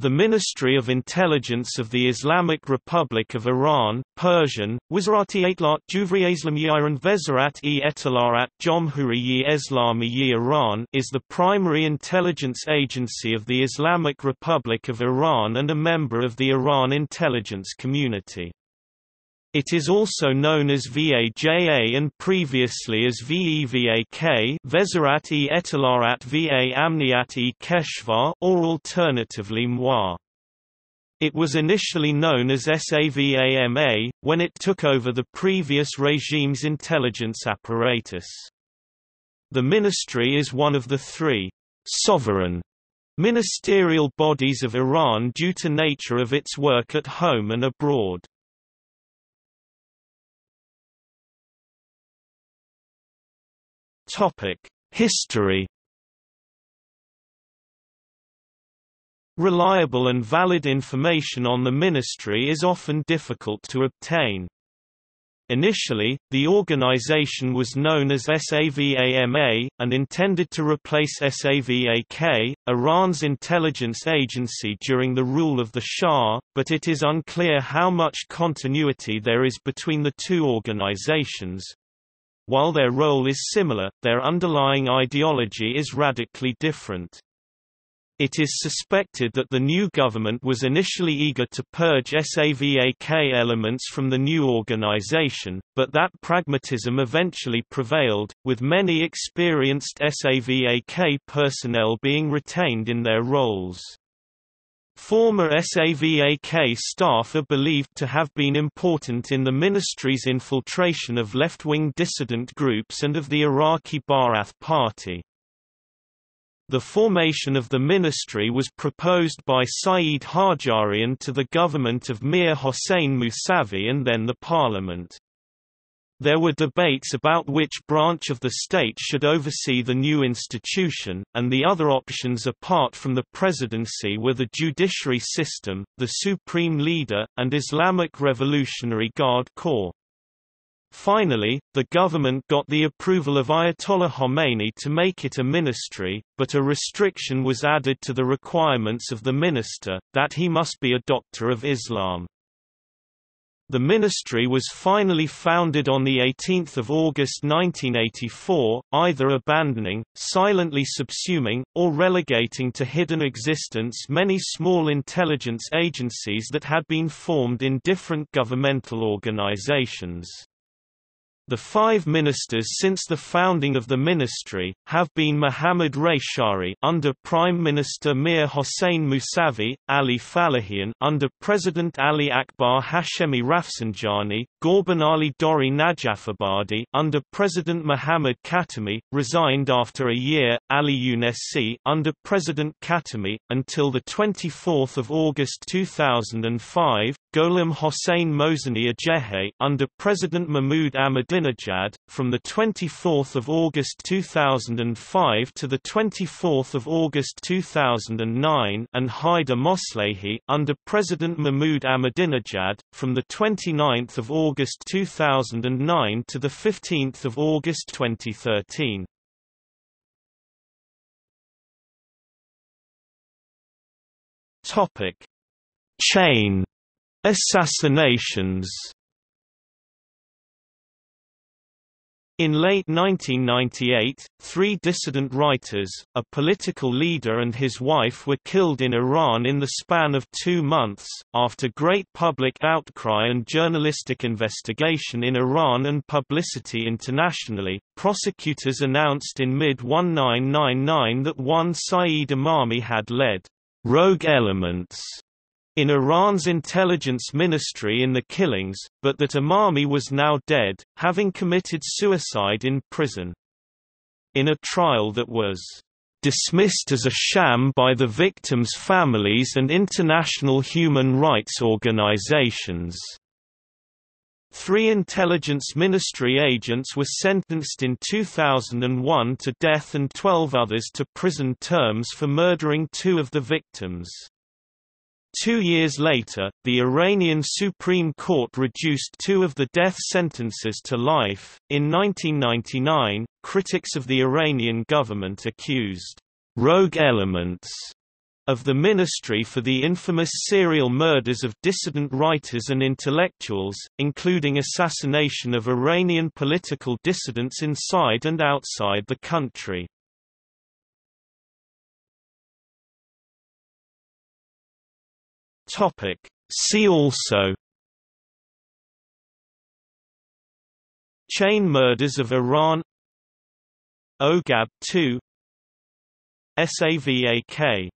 The Ministry of Intelligence of the Islamic Republic of Iran (Persian: Vezarat-e Ettela'at Jomhuri-ye Eslami-ye Iran, Vezarat-e Ettela'at Jomhuri-ye Eslami-ye Iran) is the primary intelligence agency of the Islamic Republic of Iran and a member of the Iran Intelligence Community. It is also known as VAJA and previously as VEVAK, Vezarat-e Ettela'at Va Amniyat-e Keshvar, or alternatively MOIS. It was initially known as SAVAMA, when it took over the previous regime's intelligence apparatus. The ministry is one of the three sovereign ministerial bodies of Iran due to nature of its work at home and abroad. History. Reliable and valid information on the ministry is often difficult to obtain. Initially, the organization was known as SAVAMA, and intended to replace SAVAK, Iran's intelligence agency during the rule of the Shah, but it is unclear how much continuity there is between the two organizations. While their role is similar, their underlying ideology is radically different. It is suspected that the new government was initially eager to purge SAVAK elements from the new organization, but that pragmatism eventually prevailed, with many experienced SAVAK personnel being retained in their roles. Former SAVAK staff are believed to have been important in the ministry's infiltration of left-wing dissident groups and of the Iraqi Ba'ath Party. The formation of the ministry was proposed by Saeed Hajarian to the government of Mir Hossein Mousavi and then the parliament. There were debates about which branch of the state should oversee the new institution, and the other options apart from the presidency were the judiciary system, the supreme leader, and Islamic Revolutionary Guard Corps. Finally, the government got the approval of Ayatollah Khomeini to make it a ministry, but a restriction was added to the requirements of the minister, that he must be a doctor of Islam. The ministry was finally founded on 18 August 1984, either abandoning, silently subsuming, or relegating to hidden existence many small intelligence agencies that had been formed in different governmental organizations. The five ministers since the founding of the ministry have been Mohammad Reyshahri under Prime Minister Mir Hossein Mousavi, Ali Fallahian under President Ali Akbar Hashemi Rafsanjani, Gorban Ali Dori Najafabadi under President Muhammad Khatami, resigned after a year, Ali Younesi under President Khatami until the 24th of August 2005, Gholam Hossein Mozaffarjahi under President Mahmoud Ahmadinejad. From the 24th of August 2005 to the 24th of August 2009, and Haider Moslehi under President Mahmoud Ahmadinejad from the 29th of August 2009 to the 15th of August 2013. Topic: Chain assassinations. In late 1998, three dissident writers, a political leader and his wife were killed in Iran in the span of 2 months, after great public outcry and journalistic investigation in Iran and publicity internationally. Prosecutors announced in mid-1999 that one Saeed Emami had led rogue elements in Iran's intelligence ministry in the killings, but that Emami was now dead, having committed suicide in prison. In a trial that was dismissed as a sham by the victims' families and international human rights organizations. Three intelligence ministry agents were sentenced in 2001 to death and 12 others to prison terms for murdering two of the victims. 2 years later, the Iranian Supreme Court reduced two of the death sentences to life. In 1999, critics of the Iranian government accused rogue elements of the Ministry for the infamous serial murders of dissident writers and intellectuals, including assassination of Iranian political dissidents inside and outside the country. See also: Chain murders of Iran, Ogab II, SAVAK.